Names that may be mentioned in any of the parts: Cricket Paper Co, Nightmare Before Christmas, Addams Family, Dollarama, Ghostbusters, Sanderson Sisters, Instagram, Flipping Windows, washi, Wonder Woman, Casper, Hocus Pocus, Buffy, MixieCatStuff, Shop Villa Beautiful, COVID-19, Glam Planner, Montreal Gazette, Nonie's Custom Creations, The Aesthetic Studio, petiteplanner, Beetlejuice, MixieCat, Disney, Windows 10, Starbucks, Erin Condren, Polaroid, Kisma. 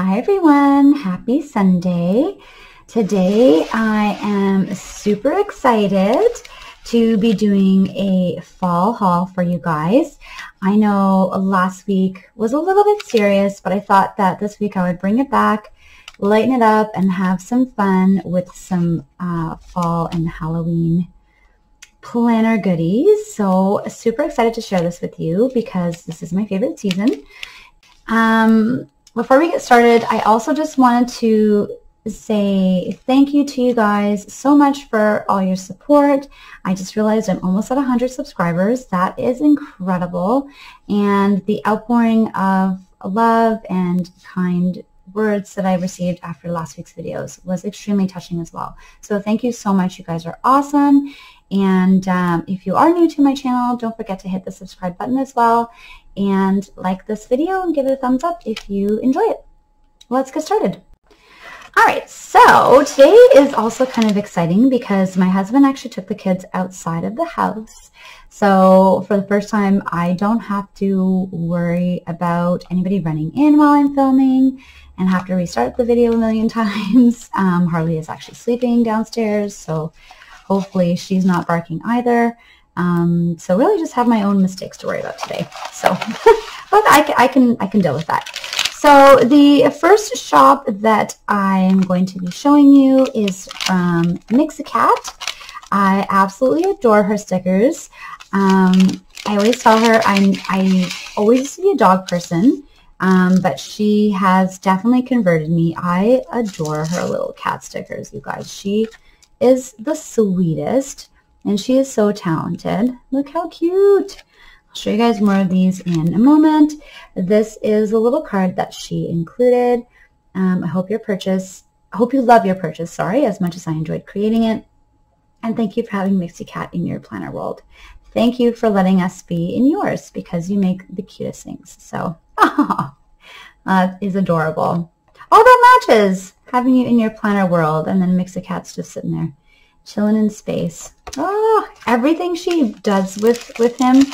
Hi everyone, happy Sunday. Today I am super excited to be doing a fall haul for you guys. I know last week was a little bit serious, but I thought that this week I would bring it back, lighten it up, and have some fun with some fall and Halloween planner goodies. So super excited to share this with you because this is my favorite season. Before we get started, I also just wanted to say thank you to you guys so much for all your support. I just realized I'm almost at 100 subscribers. That is incredible. And the outpouring of love and kind words that I received after last week's videos was extremely touching as well. So thank you so much. You guys are awesome. And if you are new to my channel, don't forget to hit the subscribe button as well. And like this video and give it a thumbs up if you enjoy it. Let's get started. All right, so today is also kind of exciting because my husband actually took the kids outside of the house. So for the first time, I don't have to worry about anybody running in while I'm filming and have to restart the video a million times. Harley is actually sleeping downstairs, so hopefully she's not barking either. So really just have my own mistakes to worry about today. So but I can deal with that. So the first shop that I'm going to be showing you is from MixieCat. I absolutely adore her stickers. I always tell her I always used to be a dog person, but she has definitely converted me. I adore her little cat stickers, you guys. She is the sweetest. And she is so talented. Look how cute. I'll show you guys more of these in a moment. This is a little card that she included. I hope you love your purchase, sorry, as much as I enjoyed creating it. And thank you for having MixieCat in your planner world. Thank you for letting us be in yours because you make the cutest things. So, oh, that is adorable. Oh, that matches. Having you in your planner world, and then MixieCat's just sitting there, chilling in space. Oh, everything she does with him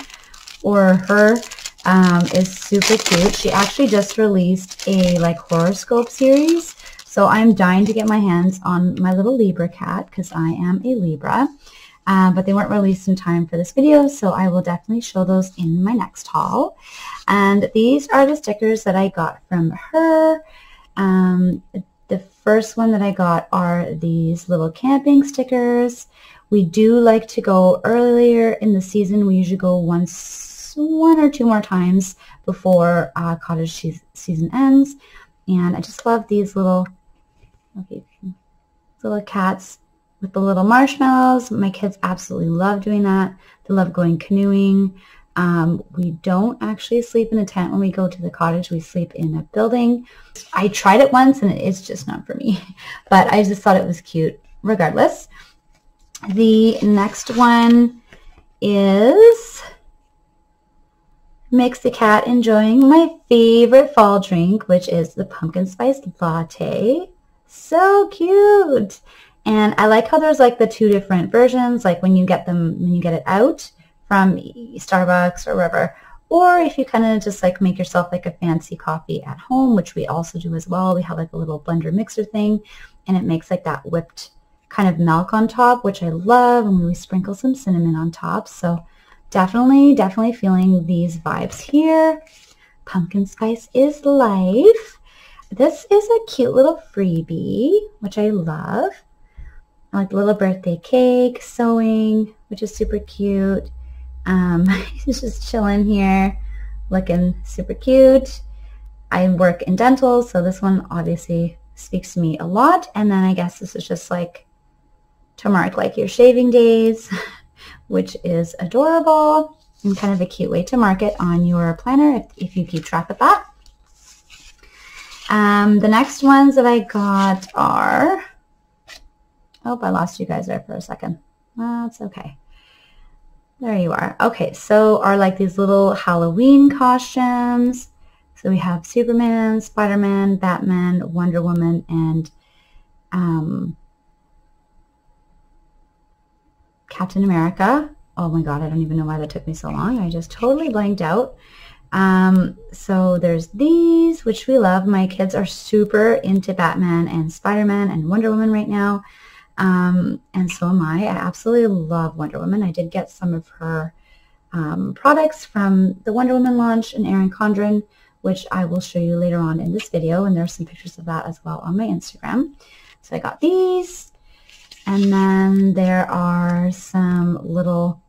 or her is super cute. She actually just released a like horoscope series, so I'm dying to get my hands on my little Libra cat because I am a Libra, but they weren't released in time for this video, so I will definitely show those in my next haul. And these are the stickers that I got from her. The first one that I got are these little camping stickers. We do like to go earlier in the season. We usually go one or two more times before cottage season ends. And I just love these little cats with the little marshmallows. My kids absolutely love doing that. They love going canoeing. We don't actually sleep in a tent when we go to the cottage. We sleep in a building. I tried it once and it's just not for me, but I just thought it was cute regardless. The next one is MixieCat enjoying my favorite fall drink, which is the pumpkin spice latte. So cute. And I like how there's like the two different versions, like when you get it out from Starbucks or wherever, or if you kind of just like make yourself like a fancy coffee at home, which we also do as well. We have like a little blender mixer thing, and it makes like that whipped kind of milk on top, which I love, and we sprinkle some cinnamon on top. So definitely feeling these vibes here. Pumpkin spice is life. This is a cute little freebie, which I love. I like the little birthday cake, sewing, which is super cute. He's just chilling here, looking super cute. I work in dental, so this one obviously speaks to me a lot. And then I guess this is just like to mark like your shaving days, which is adorable and kind of a cute way to mark it on your planner if you keep track of that. The next ones that I got are, oh, I lost you guys there for a second. That's okay. There you are. Okay, so are like these little Halloween costumes. So we have Superman, Spider-Man, Batman, Wonder Woman, and Captain America. Oh my God, I don't even know why that took me so long. I just totally blanked out. So there's these, which we love. My kids are super into Batman and Spider-Man and Wonder Woman right now. And so am I. I absolutely love Wonder Woman. I did get some of her products from the Wonder Woman launch and Erin Condren, which I will show you later on in this video. And there's some pictures of that as well on my Instagram. So I got these. And then there are some little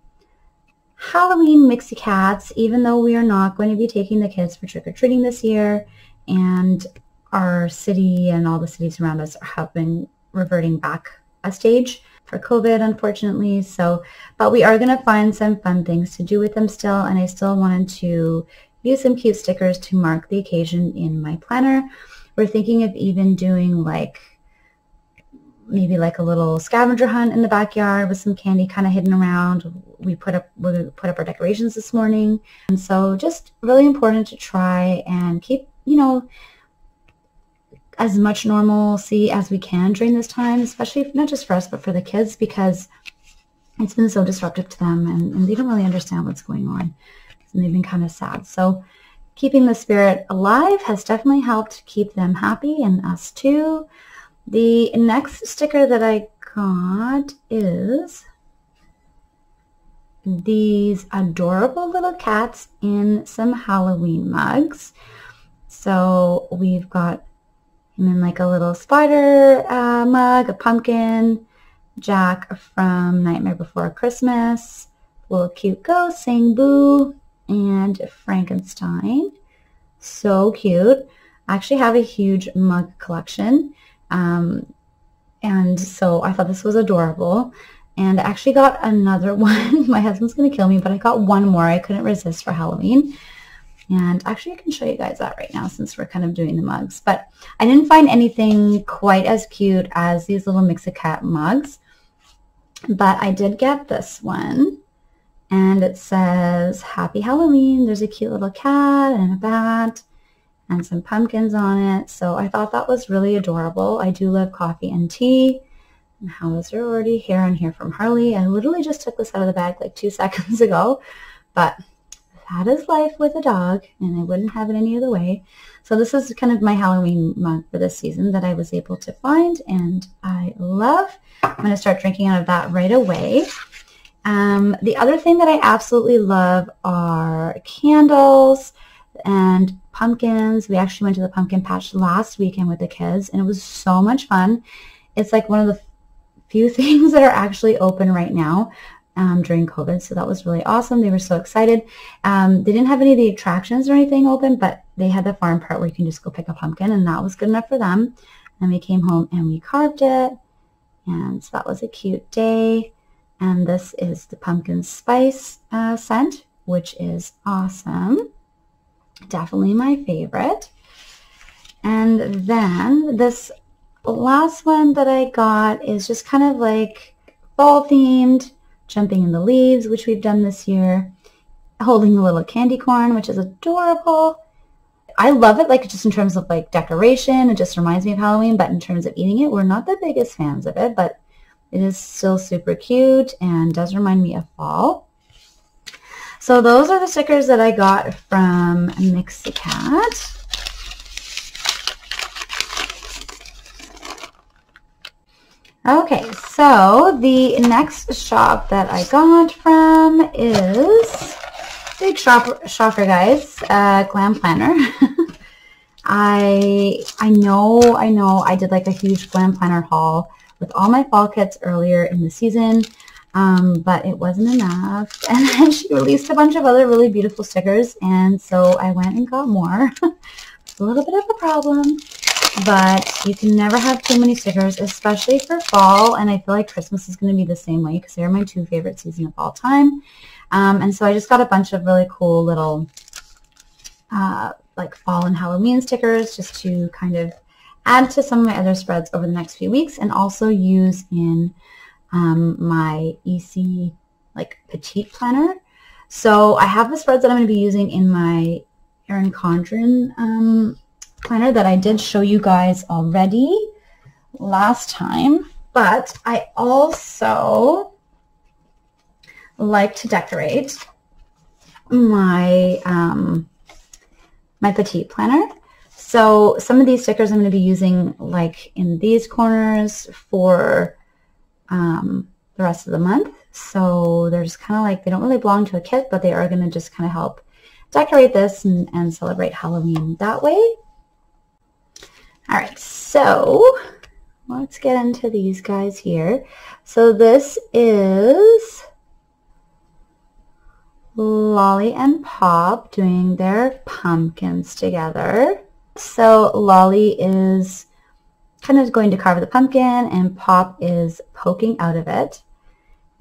Halloween Mixie Cats, even though we are not going to be taking the kids for trick-or-treating this year, and our city and all the cities around us have been reverting back a stage for COVID, unfortunately. So, but we are going to find some fun things to do with them still, and I still wanted to use some cute stickers to mark the occasion in my planner. We're thinking of even doing like maybe like a little scavenger hunt in the backyard with some candy kind of hidden around. We put up our decorations this morning. And so just really important to try and keep, you know, as much normalcy as we can during this time, especially not just for us, but for the kids, because it's been so disruptive to them and they don't really understand what's going on. And they've been kind of sad. So keeping the spirit alive has definitely helped keep them happy and us too. The next sticker that I got is these adorable little cats in some Halloween mugs. So we've got him in like a little spider mug, a pumpkin, Jack from Nightmare Before Christmas, little cute ghost saying boo, and Frankenstein. So cute. I actually have a huge mug collection. And so I thought this was adorable. And I actually got another one. My husband's going to kill me, but I got one more. I couldn't resist for Halloween. And actually I can show you guys that right now since we're kind of doing the mugs. But I didn't find anything quite as cute as these little Mix-a-Cat mugs. But I did get this one. And it says, Happy Halloween. There's a cute little cat and a bat and some pumpkins on it. So I thought that was really adorable. I do love coffee and tea. And how is there already hair on here from Harley? I literally just took this out of the bag like 2 seconds ago. But that is life with a dog, and I wouldn't have it any other way. So this is kind of my Halloween mug for this season that I was able to find, and I love. I'm going to start drinking out of that right away. The other thing that I absolutely love are candles and pumpkins. We actually went to the pumpkin patch last weekend with the kids, and it was so much fun. It's like one of the few things that are actually open right now during COVID, so that was really awesome. They were so excited. They didn't have any of the attractions or anything open, but they had the farm part where you can just go pick a pumpkin, and that was good enough for them. Then we came home and we carved it, and so that was a cute day. And this is the pumpkin spice scent, which is awesome. Definitely my favorite. And then this last one that I got is just kind of like fall themed, jumping in the leaves, which we've done this year, holding a little candy corn, which is adorable. I love it, like just in terms of like decoration. It just reminds me of Halloween, but in terms of eating it, we're not the biggest fans of it, but it is still super cute and does remind me of fall. So those are the stickers that I got from MixieCat. Okay, so the next shop that I got from is, big shocker guys, Glam Planner. I know, I did like a huge Glam Planner haul with all my fall kits earlier in the season, but it wasn't enough. And then she released a bunch of other really beautiful stickers, and so I went and got more. It's a little bit of a problem, but you can never have too many stickers, especially for fall, and I feel like Christmas is going to be the same way because they're my two favorite seasons of all time. And so I just got a bunch of really cool little like fall and Halloween stickers just to kind of add to some of my other spreads over the next few weeks, and also use in my EC like petite planner. So I have the spreads that I'm going to be using in my Erin Condren planner that I did show you guys already last time, but I also like to decorate my my petite planner. So some of these stickers I'm going to be using like in these corners for the rest of the month. So they're just kind of like, they don't really belong to a kit, but they are going to just kind of help decorate this and celebrate Halloween that way. All right, so let's get into these guys here. So this is Lolly and Pop doing their pumpkins together. So Lolly is kind of going to carve the pumpkin and Pop is poking out of it.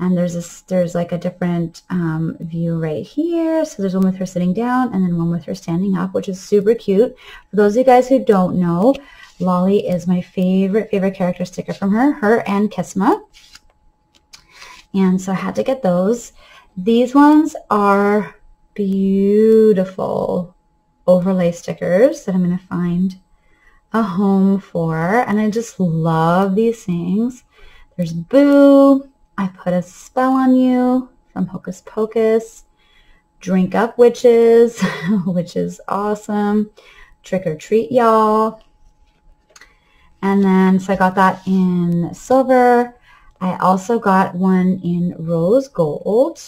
And there's like a different view right here. So there's one with her sitting down and then one with her standing up, which is super cute. For those of you guys who don't know, Lolly is my favorite character sticker from her and Kisma. And so I had to get those. These ones are beautiful overlay stickers that I'm going to find a home for. And I just love these things. There's Boo. I Put a Spell on You from Hocus Pocus, Drink Up Witches, which is awesome, Trick or Treat Y'all, and then so I got that in silver. I also got one in rose gold,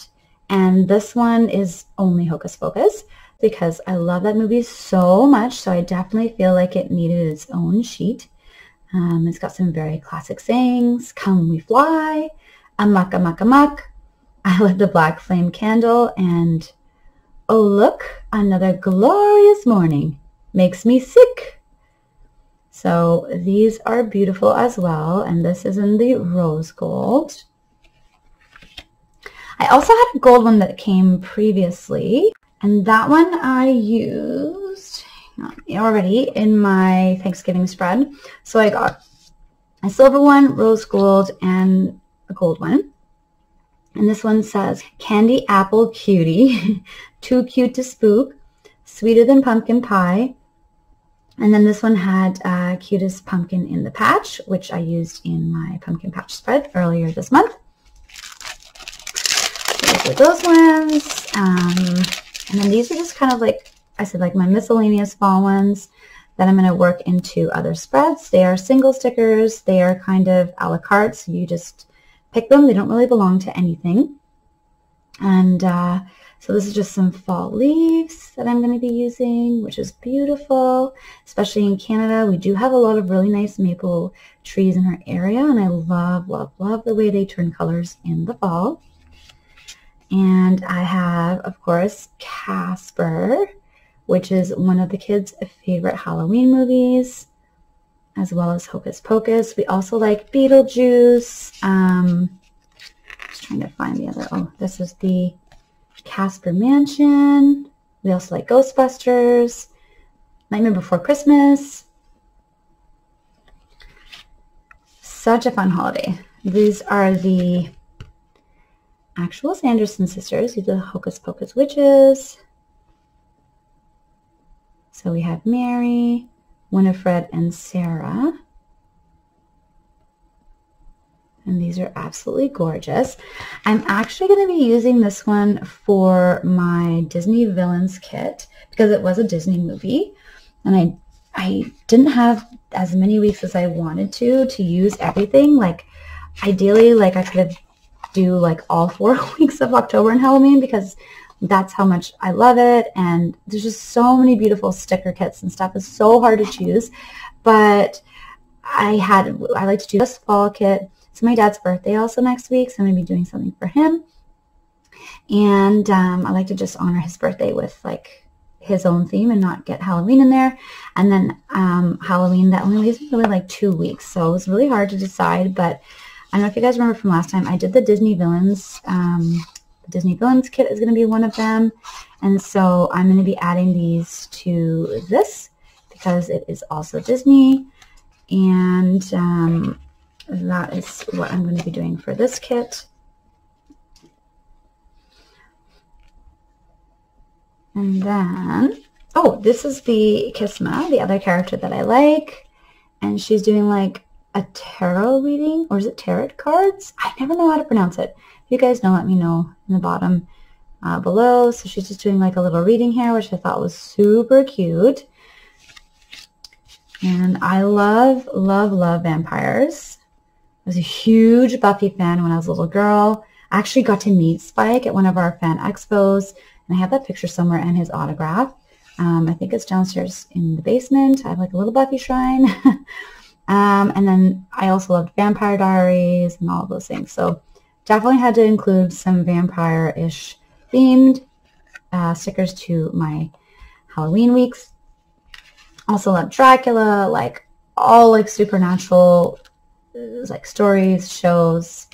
and this one is only Hocus Pocus because I love that movie so much, so I definitely feel like it needed its own sheet. It's got some very classic sayings, Come We Fly, Amok, Amok, Amok, I Lit the Black Flame Candle, and Oh Look, Another Glorious Morning, Makes Me Sick. So these are beautiful as well, and this is in the rose gold. I also had a gold one that came previously, and that one I used already in my Thanksgiving spread. So I got a silver one, rose gold, and a gold one, and this one says Candy Apple Cutie, Too Cute to Spook, Sweeter Than Pumpkin Pie, and then this one had Cutest Pumpkin in the Patch, which I used in my pumpkin patch spread earlier this month. So those are those ones, and then these are just kind of like I said, like my miscellaneous fall ones that I'm going to work into other spreads. They are single stickers, they are kind of a la carte, so you just pick them. They don't really belong to anything. And so this is just some fall leaves that I'm going to be using, which is beautiful. Especially in Canada, we do have a lot of really nice maple trees in our area, and I love, love, love the way they turn colors in the fall. And I have, of course, Casper, which is one of the kids' favorite Halloween movies, as well as Hocus Pocus. We also like Beetlejuice. Just trying to find the other. Oh, this is the Casper Mansion. We also like Ghostbusters, Nightmare Before Christmas. Such a fun holiday. These are the actual Sanderson Sisters. These are the Hocus Pocus witches. So we have Mary, Winifred, and Sarah, and these are absolutely gorgeous. I'm actually going to be using this one for my Disney Villains kit because it was a Disney movie, and I didn't have as many weeks as I wanted to use everything. Like ideally, like I could do like all 4 weeks of October and Halloween because that's how much I love it, and there's just so many beautiful sticker kits and stuff. It's so hard to choose, but I like to do this fall kit. It's my dad's birthday also next week, so I'm going to be doing something for him, and I like to just honor his birthday with like his own theme and not get Halloween in there. And then Halloween, that only leaves me really like 2 weeks, so it was really hard to decide. But I don't know if you guys remember from last time, I did the Disney Villains Disney Villains kit is going to be one of them, and so I'm going to be adding these to this because it is also Disney, and that is what I'm going to be doing for this kit. And then, oh, this is the Kisma, the other character that I like, and she's doing like a tarot reading, or is it tarot cards? I never know how to pronounce it. If you guys know, let me know in the bottom below. So she's just doing like a little reading here, which I thought was super cute. And I love, love, love vampires. I was a huge Buffy fan when I was a little girl. I actually got to meet Spike at one of our fan expos, and I have that picture somewhere and his autograph. I think it's downstairs in the basement. I have like a little Buffy shrine. And then I also loved Vampire Diaries and all of those things. So definitely had to include some vampire-ish themed stickers to my Halloween weeks. Also love Dracula, like all like supernatural like stories, shows.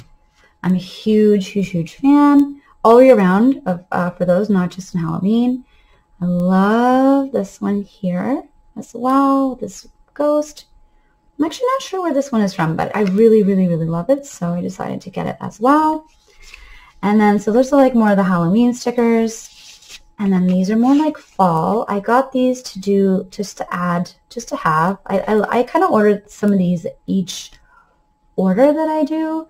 I'm a huge, huge, huge fan all year round of for those, not just in Halloween. I love this one here as well, this ghost. I'm actually not sure where this one is from, but I really, really, really love it, so I decided to get it as well. And then, so those are like more of the Halloween stickers. And then these are more like fall. I got these to do, just to add, just to have. I kind of ordered some of these each order that I do.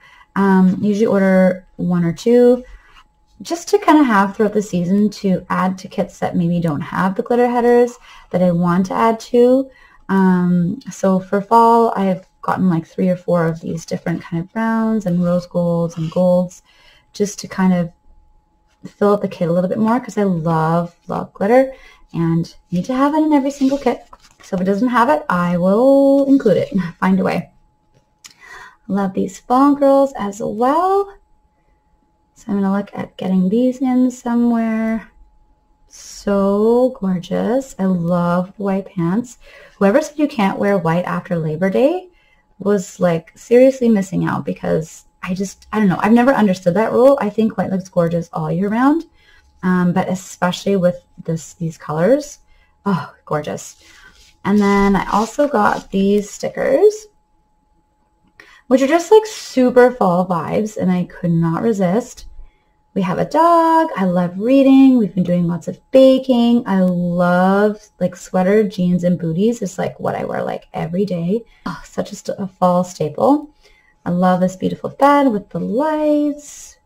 Usually order one or two, just to kind of have throughout the season to add to kits that maybe don't have the glitter headers that I want to add to. So for fall, I've gotten like 3 or 4 of these different kind of browns and rose golds and golds, just to kind of fill out the kit a little bit more, because I love, love glitter and need to have it in every single kit. So if it doesn't have it, I will include it, find a way. Love these fall girls as well. So I'm going to look at getting these in somewhere. So gorgeous. I love the white pants. Whoever said you can't wear white after Labor Day was like seriously missing out, because I don't know. I've never understood that rule. I think white looks gorgeous all year round, but especially with these colors. Oh, gorgeous. And then I also got these stickers, which are just like super fall vibes, and I could not resist. We have a dog. I love reading. We've been doing lots of baking. I love like sweater, jeans, and booties. It's like what I wear like every day. Oh, such a fall staple. I love this beautiful bed with the lights.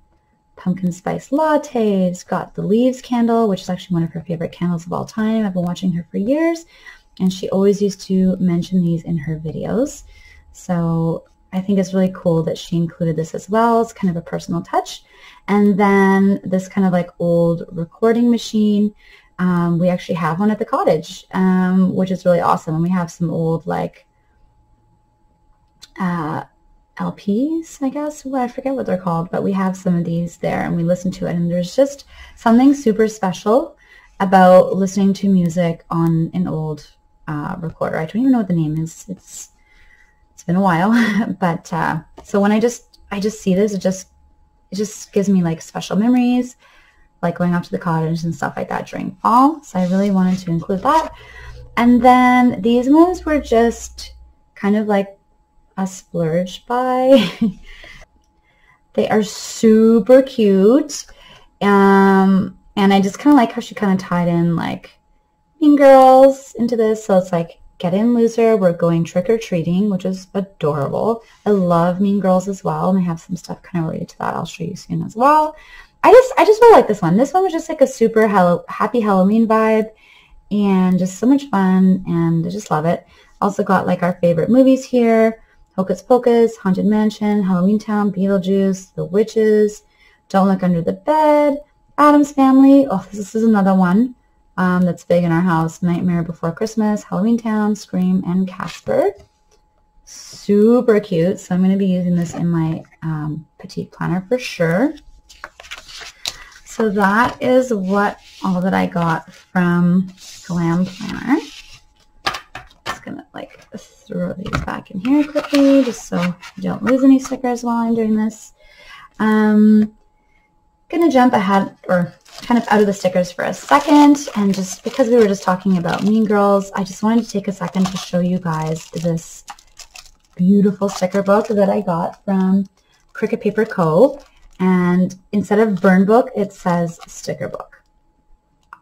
Pumpkin spice lattes. Got the leaves candle, which is actually one of her favorite candles of all time. I've been watching her for years, and she always used to mention these in her videos. So I think it's really cool that she included this as well. It's kind of a personal touch. And then this kind of like old recording machine. We actually have one at the cottage, which is really awesome. And we have some old like LPs, I guess. Well, I forget what they're called, but we have some of these there and we listen to it. And there's just something super special about listening to music on an old recorder. I don't even know what the name is. It's been a while, but so when I just see this, it just gives me like special memories, like going out to the cottage and stuff like that during fall. So I really wanted to include that. And then these ones were just kind of like a splurge buy. They are super cute, and I just kind of like how she kind of tied in like Mean Girls into this. So it's like, get in, loser, we're going trick-or-treating, which is adorable. I love Mean Girls as well, and I have some stuff kind of related to that I'll show you soon as well. I just really like this one. This one was just like a super happy Halloween vibe, and just so much fun, and I just love it. Also got like our favorite movies here. Hocus Pocus, Haunted Mansion, Halloween Town, Beetlejuice, The Witches, Don't Look Under the Bed, Addams Family. Oh, this is another one that's big in our house. Nightmare Before Christmas, Halloween Town, Scream, and Casper. Super cute. So I'm going to be using this in my petite planner for sure. So that is all that I got from Glam Planner. Just going to like throw these back in here quickly, just so I don't lose any stickers while I'm doing this. Gonna jump ahead or kind of out of the stickers for a second, and just because we were just talking about Mean Girls, I just wanted to take a second to show you guys this beautiful sticker book that I got from Cricket Paper Co. And instead of burn book, it says sticker book.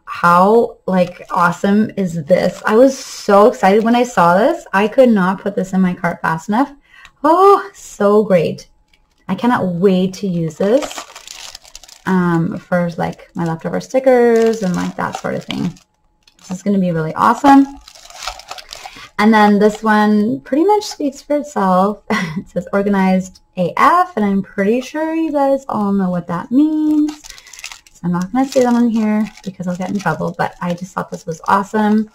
How like awesome is this? I was so excited when I saw this. I could not put this in my cart fast enough. Oh, so great. I cannot wait to use this. for like my leftover stickers and like that sort of thing. So it's going to be really awesome. And then this one pretty much speaks for itself. It says organized AF, and I'm pretty sure you guys all know what that means. So I'm not going to say that on here because I'll get in trouble, but I just thought this was awesome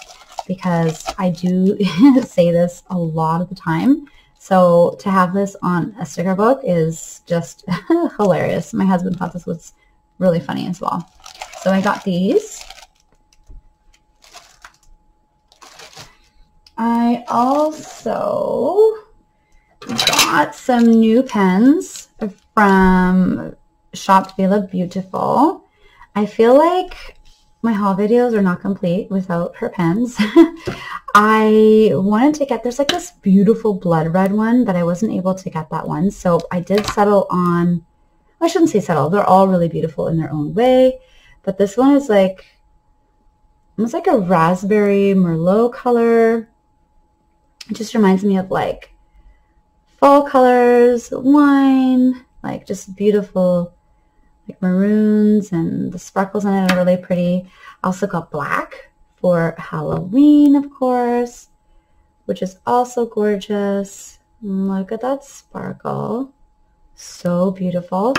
because I do say this a lot of the time. So to have this on a sticker book is just hilarious. My husband thought this was really funny as well. So I got these. I also got some new pens from Shop Villa Beautiful. I feel like my haul videos are not complete without her pens. I wanted to get, there's like this beautiful blood red one, but I wasn't able to get that one. So I did settle on, I shouldn't say settle, they're all really beautiful in their own way. But this one is like, it's like a raspberry merlot color. It just reminds me of like fall colors, wine, like just beautiful like maroons, and the sparkles on it are really pretty. I also got black for Halloween, of course, which is also gorgeous. Look at that sparkle. So beautiful.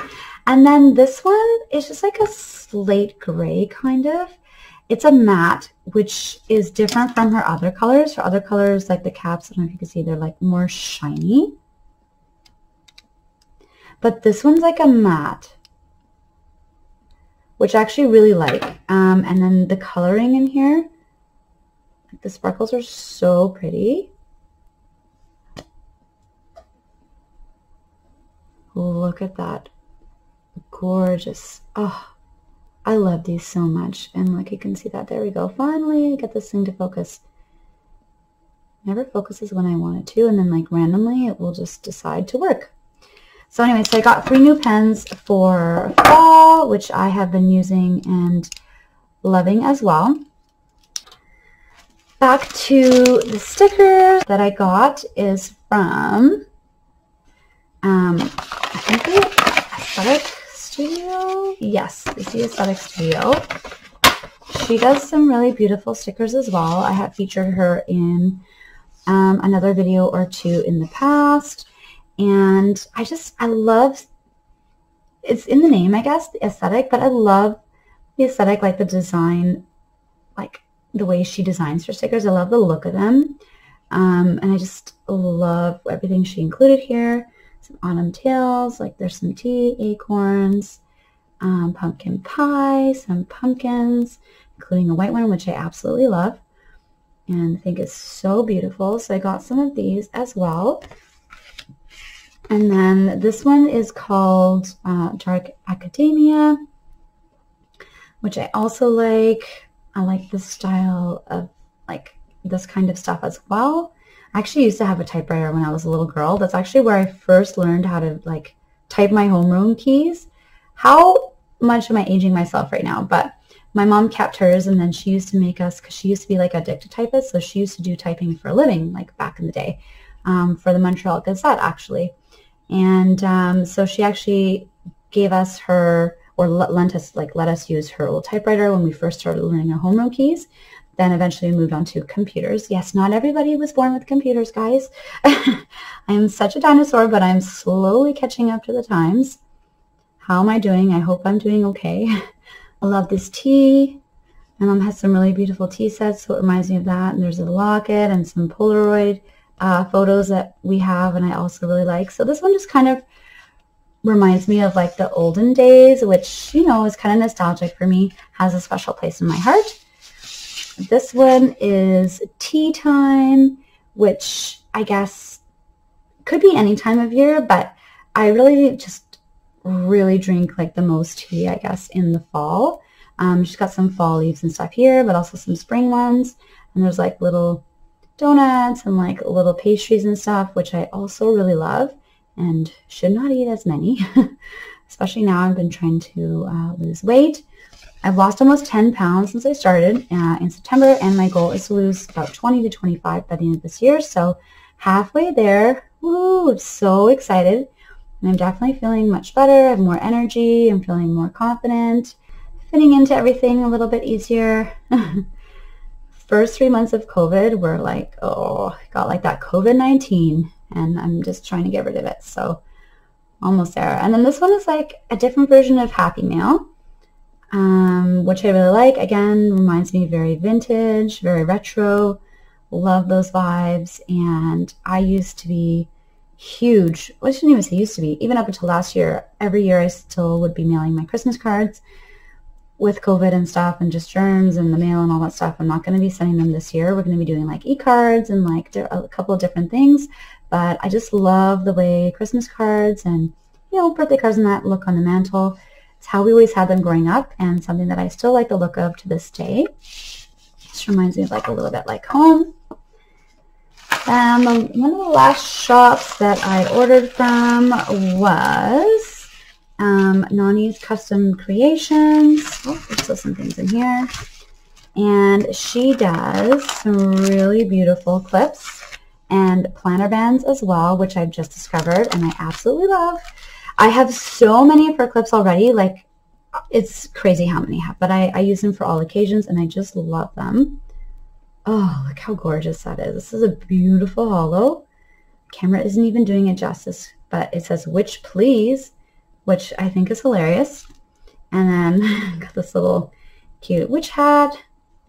And then this one is just like a slate gray kind of. It's a matte, which is different from her other colors. Her other colors, like the caps, I don't know if you can see, they're like more shiny. But this one's like a matte, which I actually really like. And then the coloring in here, the sparkles are so pretty. Look at that. Gorgeous. Oh. I love these so much, and like you can see that, there we go, finally I get this thing to focus. Never focuses when I want it to, and then like randomly it will just decide to work. So anyway, so I got 3 new pens for fall, which I have been using and loving as well. Back to the sticker that I got is from I think the Aesthetic Studio? Yes, it's The Aesthetic Studio. She does some really beautiful stickers as well. I have featured her in another video or two in the past, and I love, it's in the name, I guess, the aesthetic, but I love the aesthetic, like the design, like the way she designs her stickers. I love the look of them, and I just love everything she included here. Some autumn tales, like there's some tea, acorns, pumpkin pie, some pumpkins, including a white one, which I absolutely love and I think is so beautiful. So I got some of these as well. And then this one is called Dark Academia, which I also like. I like the style of like this kind of stuff as well. I actually used to have a typewriter when I was a little girl. That's actually where I first learned how to like type my homeroom keys. How much am I aging myself right now? But my mom kept hers, and then she used to make us, because she used to be like a dictatypist, so she used to do typing for a living, like back in the day, for the Montreal Gazette actually. And so she actually gave us her, or lent us, like let us use her old typewriter when we first started learning our homeroom keys. Then eventually moved on to computers. Yes, not everybody was born with computers, guys. I am such a dinosaur, but I'm slowly catching up to the times. How am I doing? I hope I'm doing okay. I love this tea. My mom has some really beautiful tea sets, so it reminds me of that. And there's a locket and some Polaroid photos that we have, and I also really like. So this one just kind of reminds me of like the olden days, which, you know, is kind of nostalgic for me, has a special place in my heart. This one is tea time, which I guess could be any time of year, but I really just really drink like the most tea, I guess, in the fall. She's got some fall leaves and stuff here, but also some spring ones. And there's like little donuts and like little pastries and stuff, which I also really love and should not eat as many, especially now I've been trying to lose weight. I've lost almost 10 pounds since I started in September, and my goal is to lose about 20 to 25 by the end of this year. So halfway there. Woo, so excited. And I'm definitely feeling much better. I have more energy. I'm feeling more confident, fitting into everything a little bit easier. First 3 months of COVID were like, oh, I got like that COVID-19 and I'm just trying to get rid of it. So almost there. And then this one is like a different version of Happy Mail, which I really like. Again, reminds me very vintage, very retro. Love those vibes. And I used to be huge, well, I shouldn't even say used to be, even up until last year, every year I still would be mailing my Christmas cards. With COVID and stuff and just germs and the mail and all that stuff, I'm not going to be sending them this year. We're going to be doing like e-cards and like a couple of different things. But I just love the way Christmas cards and, you know, birthday cards and that look on the mantle. It's how we always had them growing up and something that I still like the look of to this day. Just reminds me of like a little bit like home. One of the last shops that I ordered from was Nonie's Custom Creations. Oh, there's still some things in here. And she does some really beautiful clips and planner bands as well, which I've just discovered and I absolutely love. I have so many of her clips already. Like, it's crazy how many I have, but I use them for all occasions and I just love them. Oh, look how gorgeous that is. This is a beautiful holo. Camera isn't even doing it justice, but it says, "Which please," which I think is hilarious. And then got this little cute witch hat,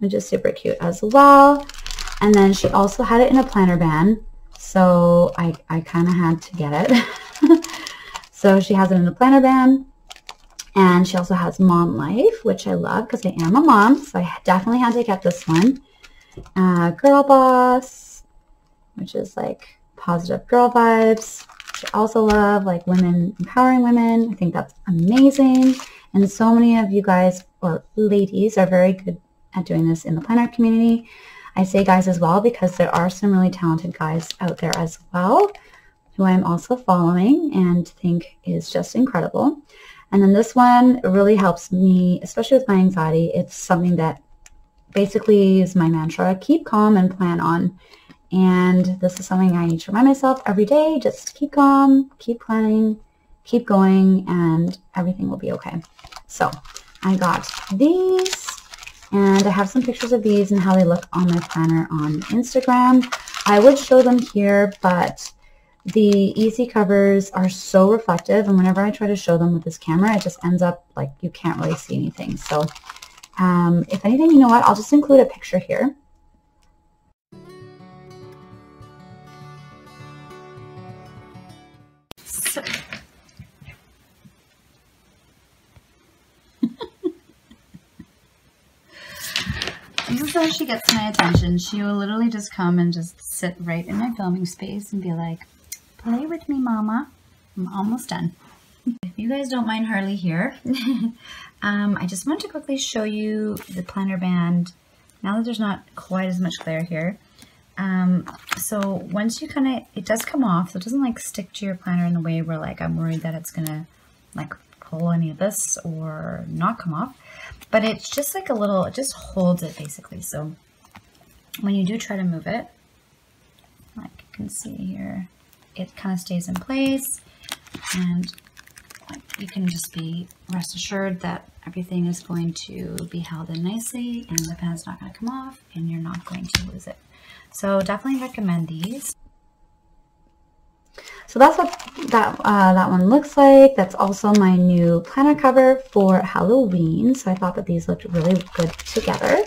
which is super cute as well. And then she also had it in a planner band, so I kind of had to get it. So she has it in a planner band. And she also has Mom Life, which I love because I am a mom, so I definitely had to get this one. Girl Boss, which is like positive girl vibes. I also love like women, empowering women. I think that's amazing. And so many of you guys or ladies are very good at doing this in the planner community. I say guys as well because there are some really talented guys out there as well who I'm also following and think is just incredible. And then this one really helps me, especially with my anxiety. It's something that basically is my mantra: keep calm and plan on. And this is something I need to remind myself every day. Just keep calm, keep planning, keep going, and everything will be okay. So I got these, and I have some pictures of these and how they look on my planner on Instagram. I would show them here, but the easy covers are so reflective, and whenever I try to show them with this camera, it just ends up like you can't really see anything. So if anything, you know what, I'll just include a picture here. This is how she gets my attention. She will literally just come and just sit right in my filming space and be like, "Play with me, Mama. I'm almost done." If you guys don't mind Harley here, I just want to quickly show you the planner band. Now that there's not quite as much glare here, so once you kind of, it does come off, so it doesn't like stick to your planner in the way where like I'm worried that it's gonna like pull any of this or not come off. But it's just like a little, it just holds it basically. So when you do try to move it, like you can see here, it kind of stays in place, and you can just be rest assured that everything is going to be held in nicely and the pen's not going to come off and you're not going to lose it. So definitely recommend these. So that's what that one looks like. That's also my new planner cover for Halloween. So I thought that these looked really good together.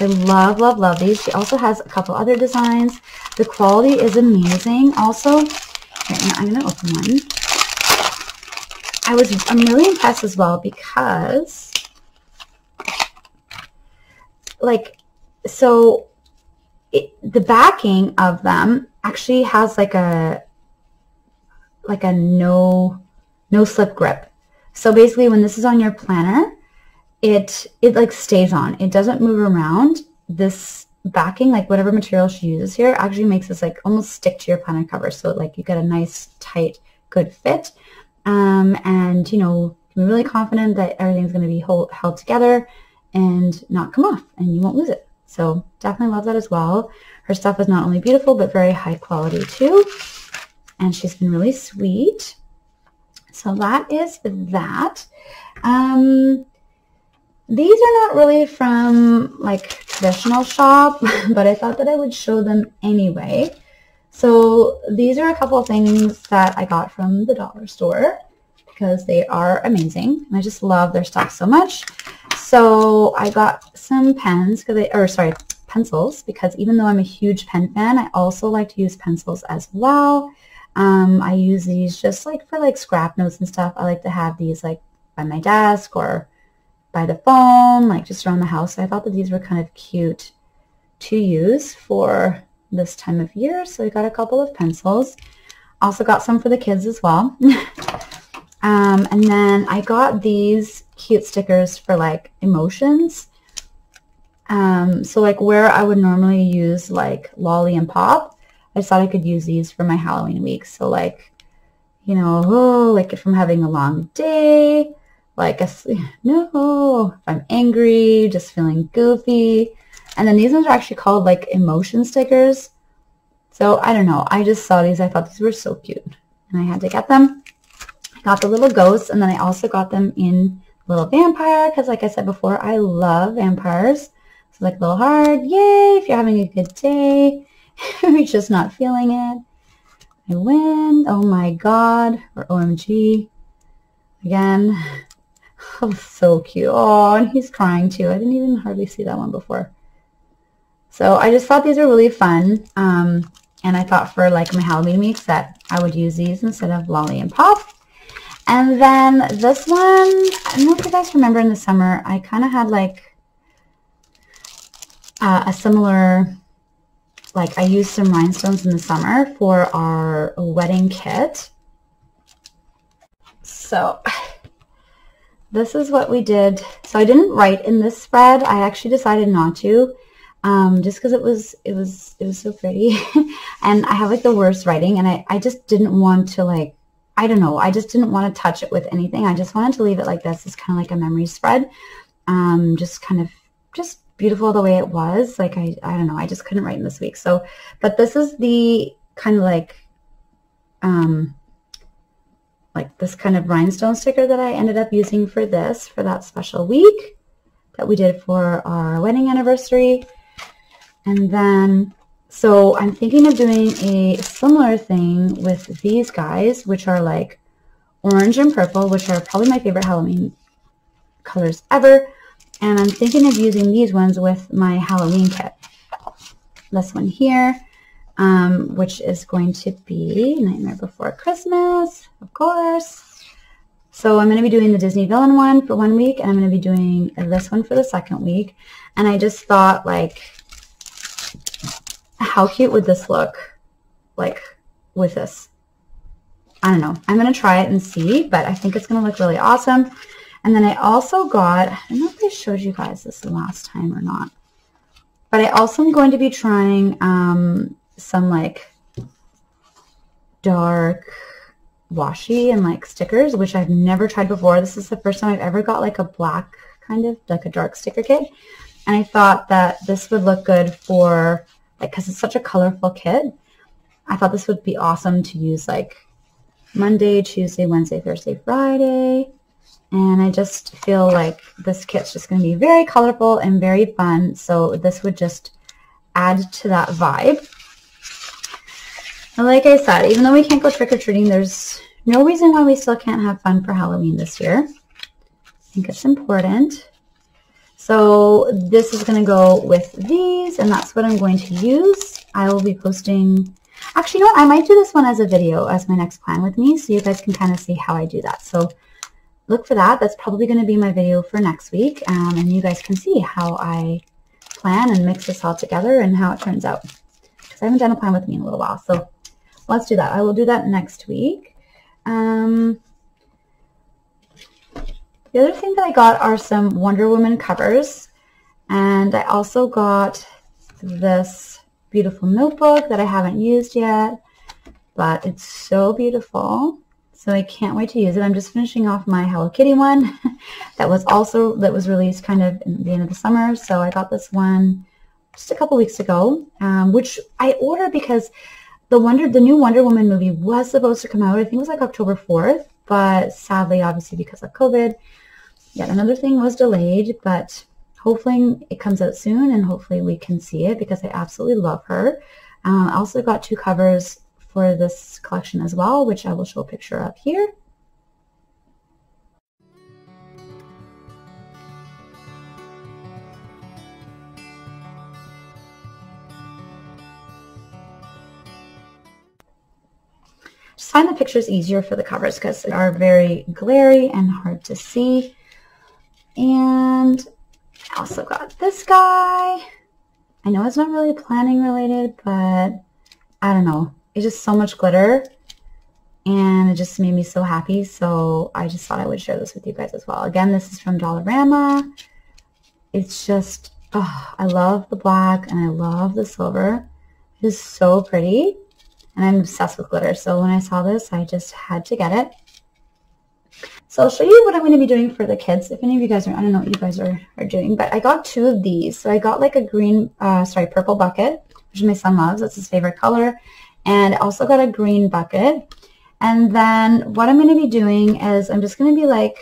I love, love, love these. She also has a couple other designs. The quality is amazing. Also, okay, I'm going to open one. I'm really impressed as well because, like, so the backing of them actually has like a no slip grip. So basically when this is on your planner, it like stays on. It doesn't move around. This backing, like whatever material she uses here, actually makes this like almost stick to your planner cover. So like you get a nice, tight, good fit. And you know, I'm really confident that everything's going to be held together and not come off and you won't lose it. So definitely love that as well. Her stuff is not only beautiful, but very high quality too. And she's been really sweet. So that is that. These are not really from like traditional shop, but I thought that I would show them anyway. So these are a couple of things that I got from the dollar store because they are amazing and I just love their stuff so much. So I got some pens because pencils, because even though I'm a huge pen fan, I also like to use pencils as well. I use these just like for like scrap notes and stuff. I like to have these like by my desk or by the phone, like just around the house. So I thought that these were kind of cute to use for this time of year. So I got a couple of pencils. Also got some for the kids as well. And then I got these cute stickers for like emotions. So like where I would normally use like Lolly and Pop, I just thought I could use these for my Halloween week. So like, you know, oh, like if I'm having a long day, like if I'm angry, just feeling goofy. And then these ones are actually called like emotion stickers. So I don't know, I just saw these, I thought these were so cute and I had to get them. I got the little ghosts, and then I also got them in little vampire because like I said before, I love vampires. So like a little heart, yay, if you're having a good day. You're just not feeling it. I win. Oh my god. Or OMG. Again. Oh, so cute. Oh, and he's crying too. I didn't even hardly see that one before. So I just thought these were really fun. And I thought for like my Halloween weeks that I would use these instead of Lolly and Pop. And then this one, I don't know if you guys remember in the summer, I kind of had like a similar... Like I used some rhinestones in the summer for our wedding kit. So this is what we did. So I didn't write in this spread. I actually decided not to, just because it was so pretty. And I have like the worst writing, and I just didn't want to like, I don't know. I just didn't want to touch it with anything. I just wanted to leave it like this. It's kind of like a memory spread. Just kind of just beautiful the way it was. Like I don't know, I just couldn't write in this week. So, but this is the kind of like this kind of rhinestone sticker that I ended up using for this, for that special week that we did for our wedding anniversary. And then, so I'm thinking of doing a similar thing with these guys, which are like orange and purple, which are probably my favorite Halloween colors ever. And I'm thinking of using these ones with my Halloween kit. This one here, which is going to be Nightmare Before Christmas, of course. So I'm going to be doing the Disney villain one for 1 week, and I'm going to be doing this one for the second week. And I just thought, like, how cute would this look, like, with this? I don't know. I'm going to try it and see, but I think it's going to look really awesome. And then I also got, I don't know if I showed you guys this the last time or not, but I also am going to be trying some like dark washi and like stickers, which I've never tried before. This is the first time I've ever got like a black kind of, like a dark sticker kit. And I thought that this would look good for, like, because it's such a colorful kit, I thought this would be awesome to use like Monday, Tuesday, Wednesday, Thursday, Friday. And I just feel like this kit's just going to be very colorful and very fun. So this would just add to that vibe. And like I said, even though we can't go trick-or-treating, there's no reason why we still can't have fun for Halloween this year. I think it's important. So this is going to go with these, and that's what I'm going to use. I will be posting... Actually, you know what? I might do this one as a video as my next plan with me, so you guys can kind of see how I do that. So... look for that. That's probably going to be my video for next week, and you guys can see how I plan and mix this all together and how it turns out, because I haven't done a plan with me in a little while. So let's do that. I will do that next week. The other thing that I got are some Wonder Woman covers, and I also got this beautiful notebook that I haven't used yet, but it's so beautiful. So I can't wait to use it. I'm just finishing off my Hello Kitty one that was released kind of at the end of the summer. So I got this one just a couple weeks ago, which I ordered because the new Wonder Woman movie was supposed to come out. I think it was like October 4th. but sadly, obviously, because of COVID, yet another thing was delayed, but hopefully it comes out soon and hopefully we can see it because I absolutely love her. I also got two covers for this collection as well, which I will show a picture of here. Just find the pictures easier for the covers because they are very glary and hard to see. And I also got this guy. I know it's not really planning related, but I don't know. It's just so much glitter and it just made me so happy. So I just thought I would share this with you guys as well. Again, this is from Dollarama. It's just, oh, I love the black and I love the silver. It is so pretty. And I'm obsessed with glitter, so when I saw this, I just had to get it. So I'll show you what I'm going to be doing for the kids. If any of you guys are, I don't know what you guys are doing, but I got two of these. So I got like a green, purple bucket, which my son loves. That's his favorite color. And I also got a green bucket. And then what I'm going to be doing is I'm just going to be like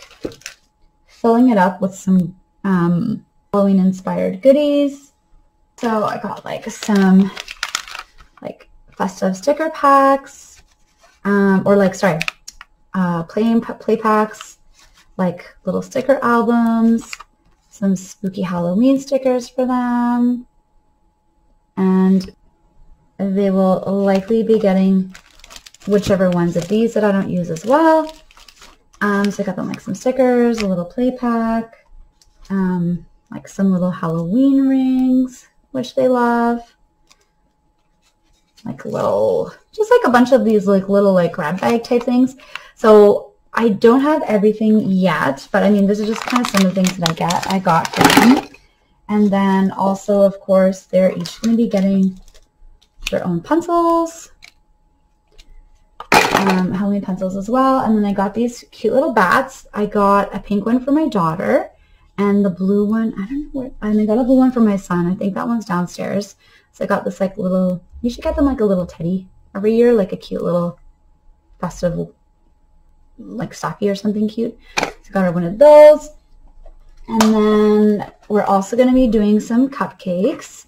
filling it up with some Halloween-inspired goodies. So I got like some like festive sticker packs, play packs, like little sticker albums, some spooky Halloween stickers for them, and they will likely be getting whichever ones of these that I don't use as well. So I got them like some stickers, a little play pack, like some little Halloween rings, which they love. Like little, just like a bunch of these like little like grab bag type things. So I don't have everything yet, but I mean, this is just kind of some of the things that I got them. And then also, of course, they're each going to be getting their own pencils, Halloween pencils as well. And then I got these cute little bats. I got a pink one for my daughter and the blue one, I don't know where, and I got a blue one for my son. I think that one's downstairs. So I got this like little, you should get them like a little teddy every year, like a cute little festive, like stocky or something cute. So I got her one of those. And then we're also going to be doing some cupcakes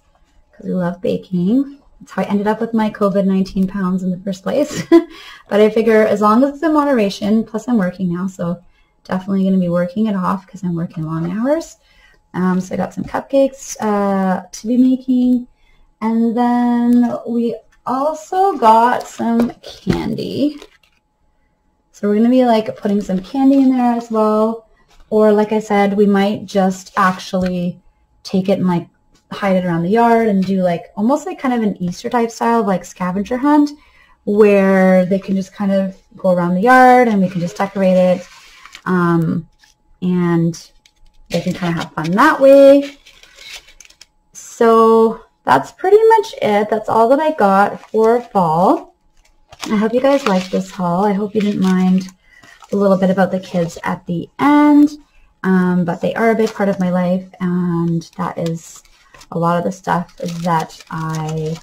because we love baking. That's how I ended up with my COVID-19 pounds in the first place. But I figure as long as it's in moderation, plus I'm working now, so definitely going to be working it off because I'm working long hours. So I got some cupcakes to be making. And then we also got some candy. So we're going to be like putting some candy in there as well. Or like I said, we might just actually take it and like hide it around the yard and do like almost like kind of an Easter type style of like scavenger hunt where they can just kind of go around the yard and we can just decorate it. And they can kind of have fun that way. So that's pretty much it. That's all that I got for fall. I hope you guys liked this haul. I hope you didn't mind a little bit about the kids at the end, but they are a big part of my life, and that is a lot of the stuff that I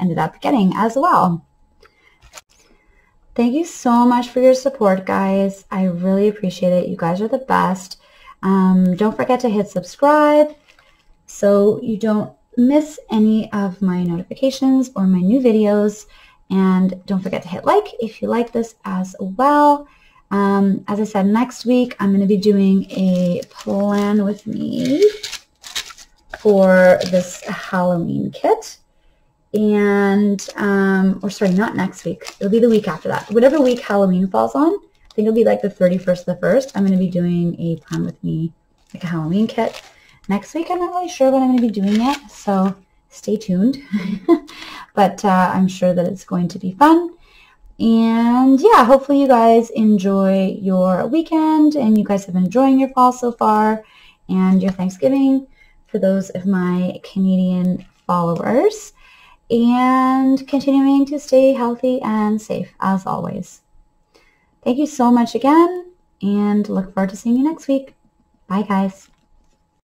ended up getting as well. Thank you so much for your support, guys. I really appreciate it. You guys are the best. Don't forget to hit subscribe so you don't miss any of my notifications or my new videos. And don't forget to hit like if you like this as well. As I said, next week I'm going to be doing a plan with me for this Halloween kit. And, or sorry, not next week. It'll be the week after that. Whatever week Halloween falls on, I think it'll be like the 31st of the 1st. I'm going to be doing a plan with me, like a Halloween kit. Next week, I'm not really sure what I'm going to be doing yet, so stay tuned. But I'm sure that it's going to be fun. And yeah, hopefully you guys enjoy your weekend and you guys have been enjoying your fall so far and your Thanksgiving for those of my Canadian followers. And continuing to stay healthy and safe as always. Thank you so much again and look forward to seeing you next week. Bye, guys.